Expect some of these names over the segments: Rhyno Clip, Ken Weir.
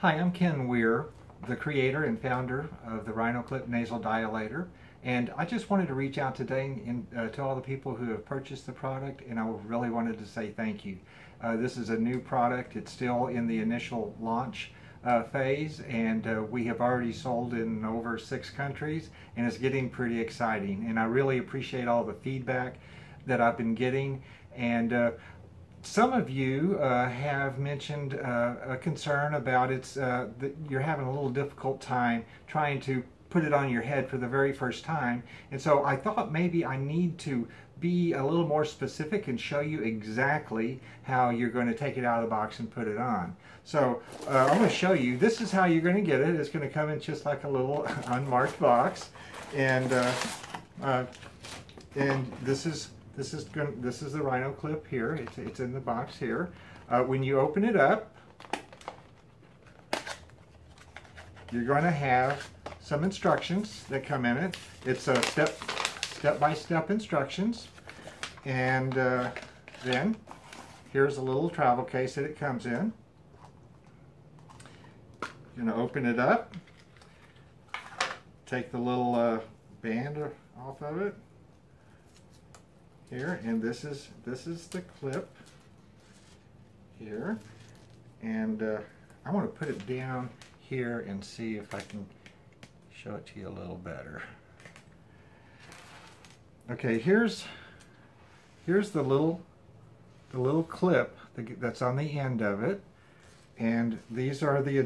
Hi, I'm Ken Weir, the creator and founder of the Rhyno Clip Nasal Dilator, and I just wanted to reach out today to all the people who have purchased the product, and I really wanted to say thank you. This is a new product. It's still in the initial launch phase, and we have already sold in over 6 countries, and it's getting pretty exciting, and I really appreciate all the feedback that I've been getting. And some of you have mentioned a concern about that you're having a little difficult time trying to put it on your head for the very first time. And so I thought maybe I need to be a little more specific and show you exactly how you're going to take it out of the box and put it on. So I'm going to show you. This is how you're going to get it. It's going to come in just like a little unmarked box, and this is the Rhyno Clip here. It's in the box here. When you open it up, you're going to have some instructions that come in it. It's a step-by-step instructions, and then here's a little travel case that it comes in. You're going to open it up, take the little band off of it. Here, and this is the clip here, and I want to put it down here and see if I can show it to you a little better. Okay, here's the little clip that's on the end of it, and these are the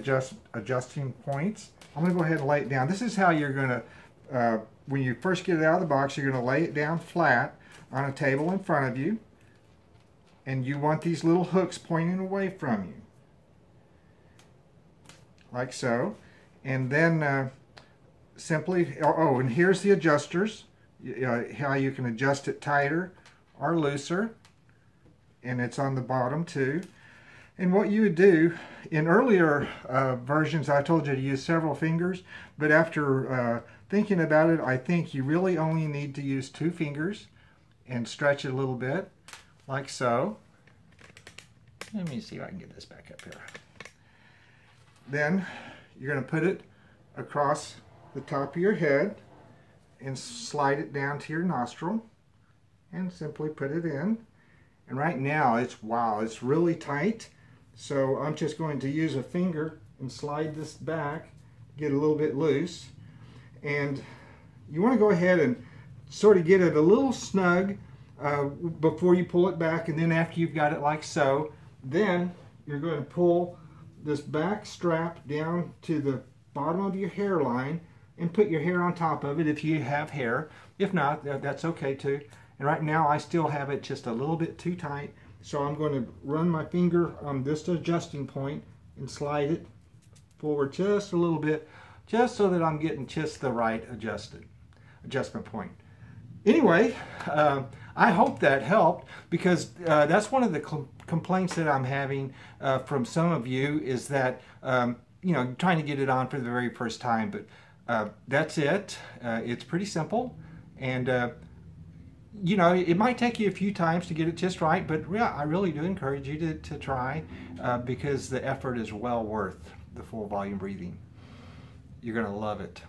adjusting points. I'm going to go ahead and lay it down. This is how you're going to when you first get it out of the box, you're going to lay it down flat on a table in front of you, and you want these little hooks pointing away from you, like so. And then simply, oh, and here's the adjusters, how you can adjust it tighter or looser, and it's on the bottom too. And what you would do, in earlier versions I told you to use several fingers, but after thinking about it, I think you really only need to use 2 fingers and stretch it a little bit, like so. Let me see if I can get this back up here. Then you're going to put it across the top of your head and slide it down to your nostril and simply put it in. And right now it's really tight, so I'm just going to use a finger and slide this back, get a little bit loose. And you want to go ahead and sort of get it a little snug before you pull it back, and then after you've got it like so, then you're going to pull this back strap down to the bottom of your hairline and put your hair on top of it if you have hair. If not, that's okay too. And right now I still have it just a little bit too tight, so I'm going to run my finger on this adjusting point and slide it forward just a little bit, just so that I'm getting just the right adjustment point. Anyway, I hope that helped, because that's one of the complaints that I'm having from some of you, is that you know, trying to get it on for the very first time. But that's it. It's pretty simple, and you know, it might take you a few times to get it just right, but I really do encourage you to try, because the effort is well worth the full volume breathing. You're going to love it.